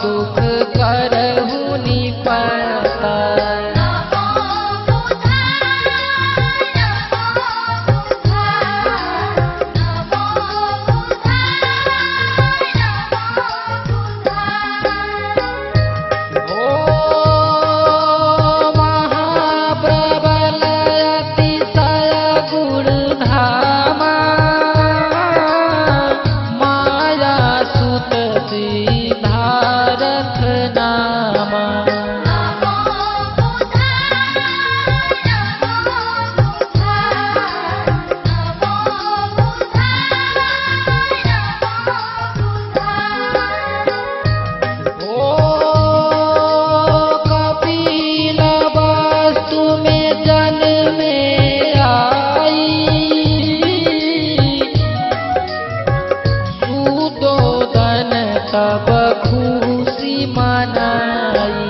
दुख करहु निपटा, तब खुशी मनाई।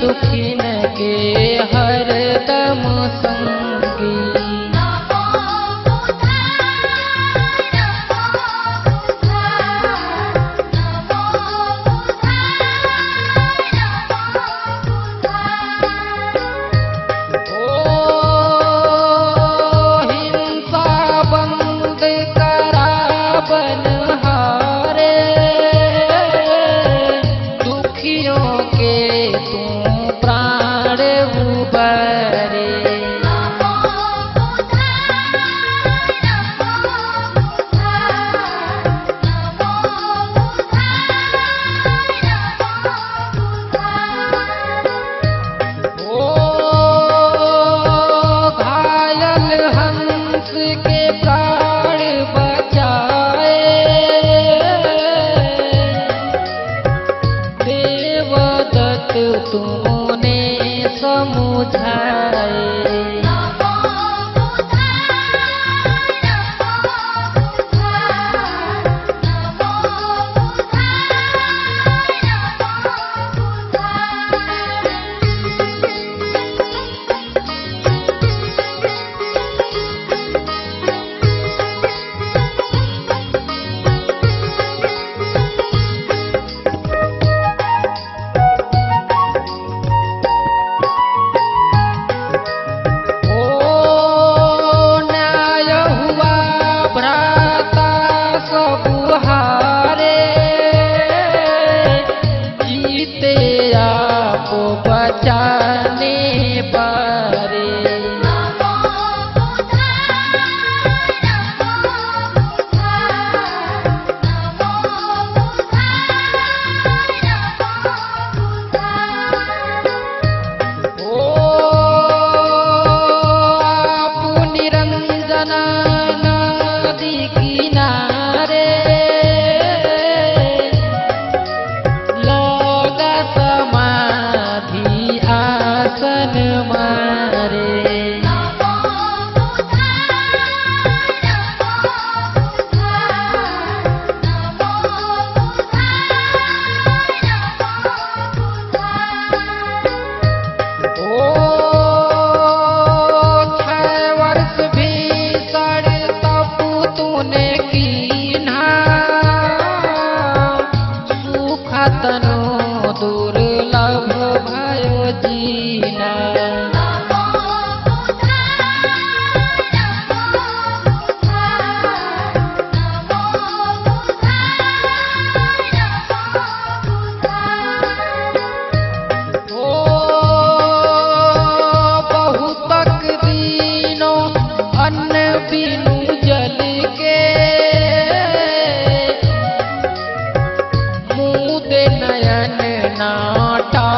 दुखिन के हरदम संगी, तुमने समुझाए।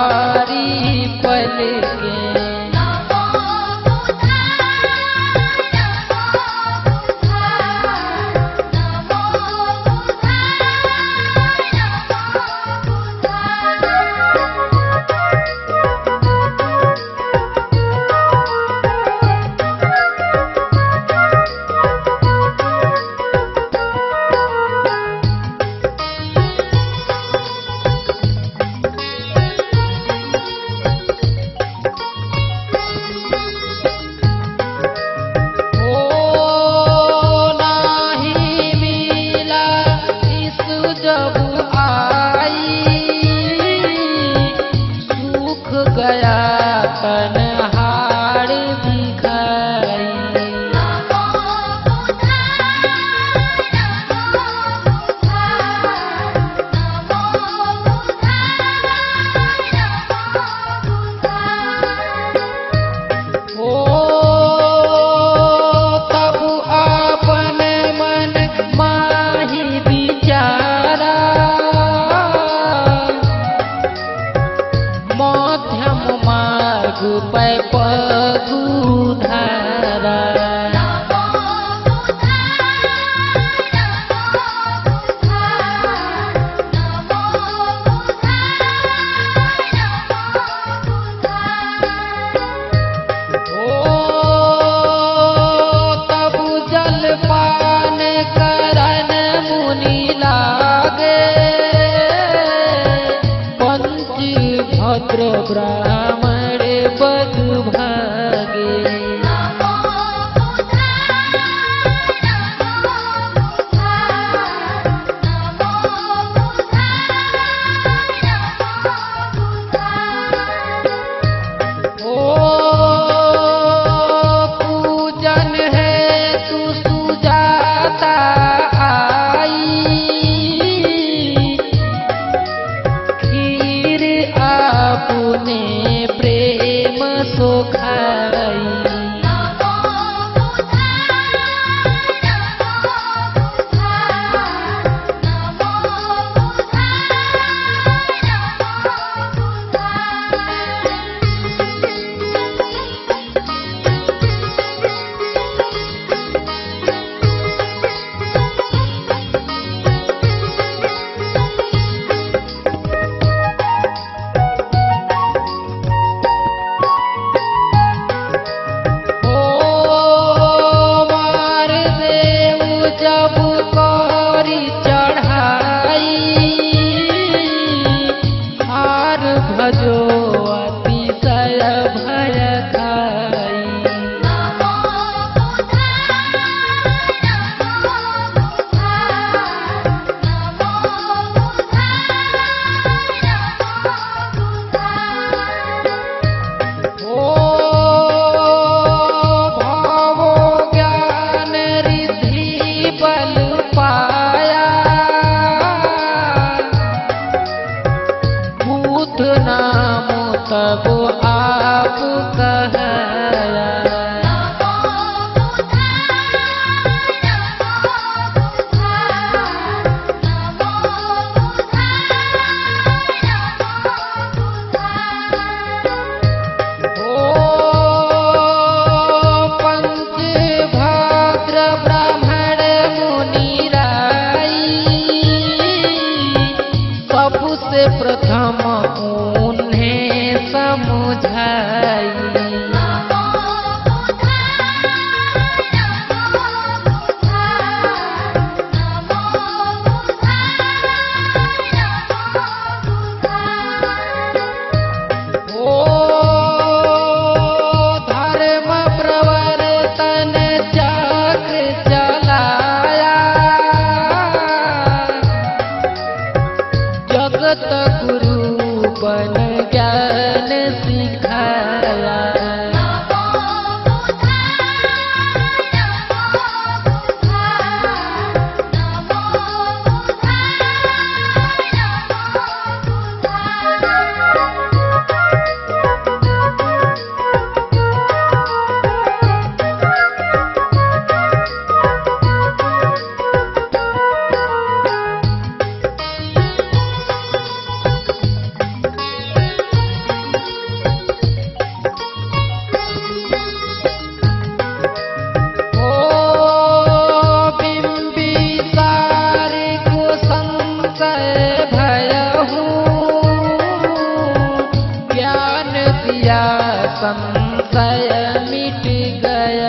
तुम्हारी पलकें ब्राह्मण बधु भागे ओ पूजन है तू सुजाता आई खीर आपुने प्रेम सो खाई प्रथम उन्हें सम गया संशय मिट गया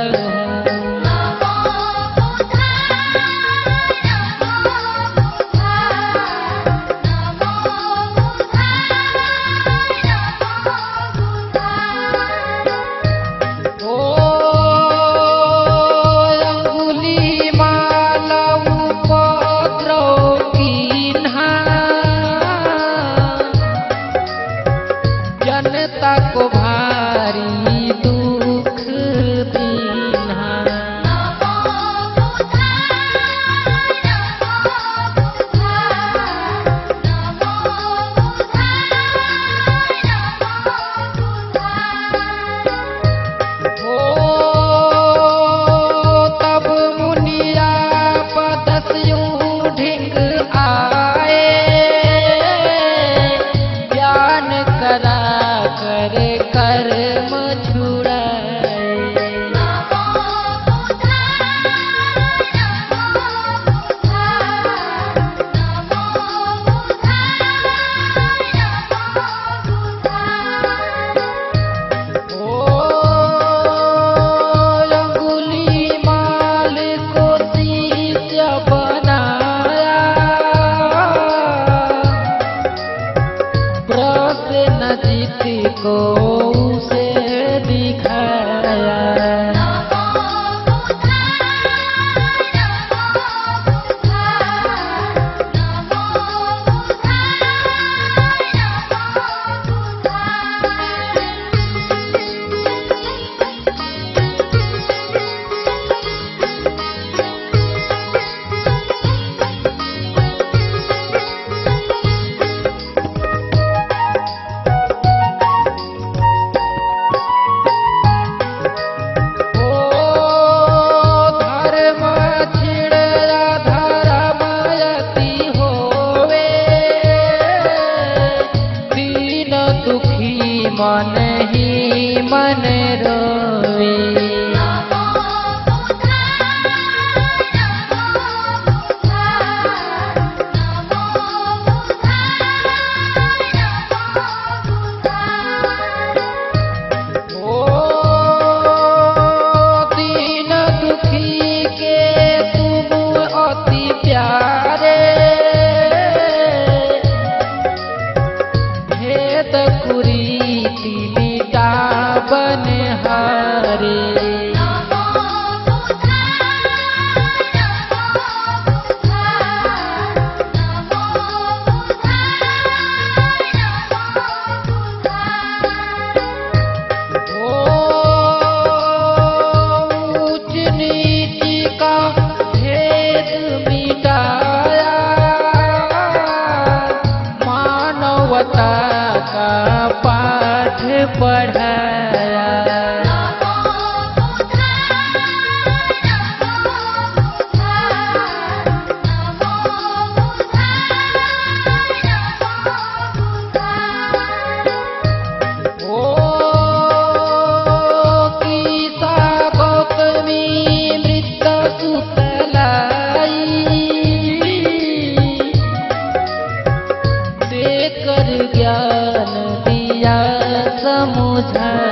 ज्ञान दिया समुझा।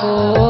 को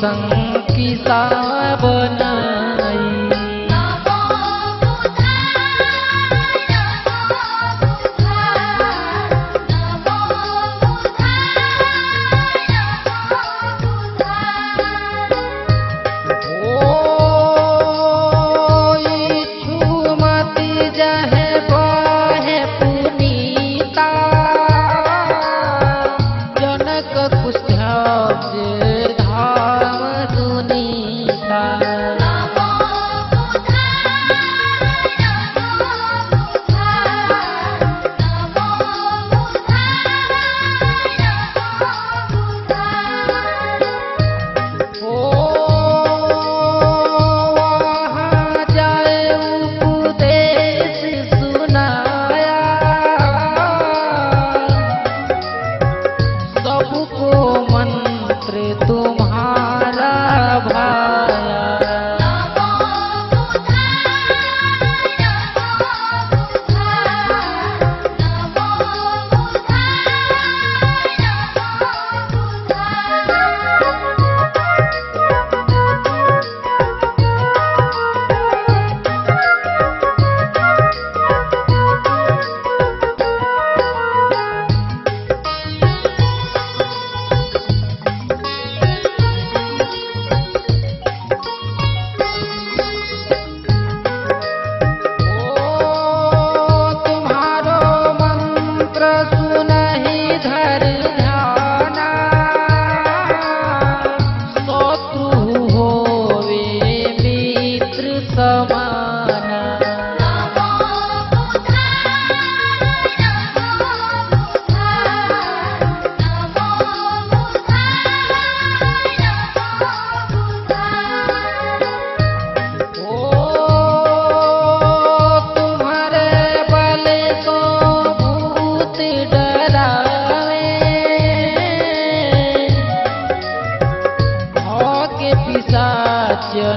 संग की सावनाई।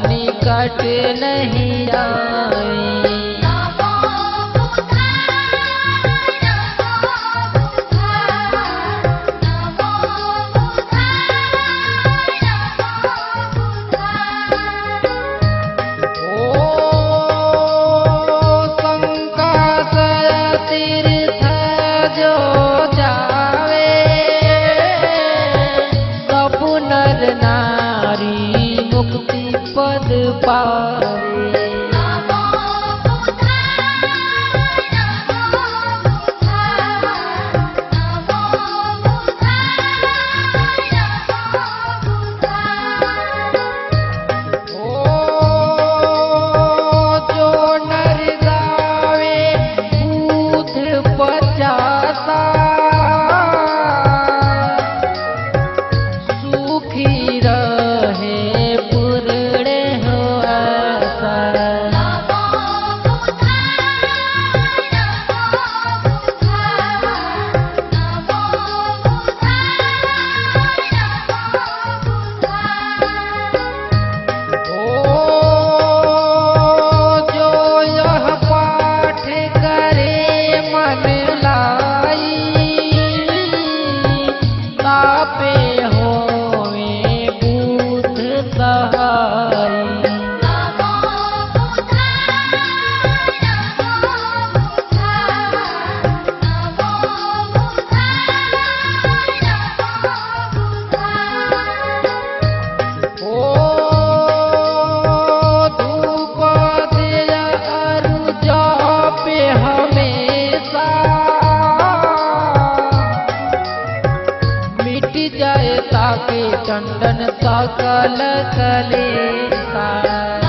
निकट नहीं आए चंदन सकल कलेसा।